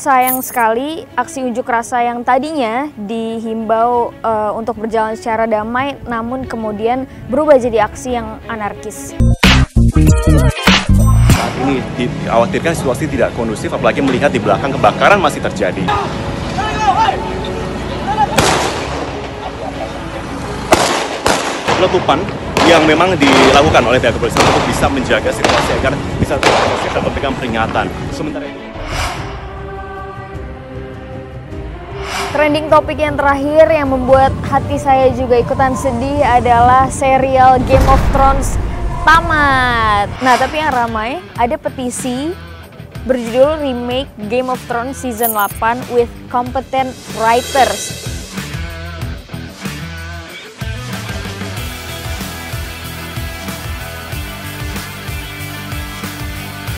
Sayang sekali aksi unjuk rasa yang tadinya dihimbau untuk berjalan secara damai namun kemudian berubah jadi aksi yang anarkis. Saat ini dikhawatirkan situasi tidak kondusif apalagi melihat di belakang kebakaran masih terjadi. Letupan yang memang dilakukan oleh pihak kepolisian untuk bisa menjaga situasi agar bisa tetap memberikan peringatan. Sementara ini trending topik yang terakhir yang membuat hati saya juga ikutan sedih adalah serial Game of Thrones tamat. Nah, tapi yang ramai ada petisi berjudul remake Game of Thrones season 8 with competent writers.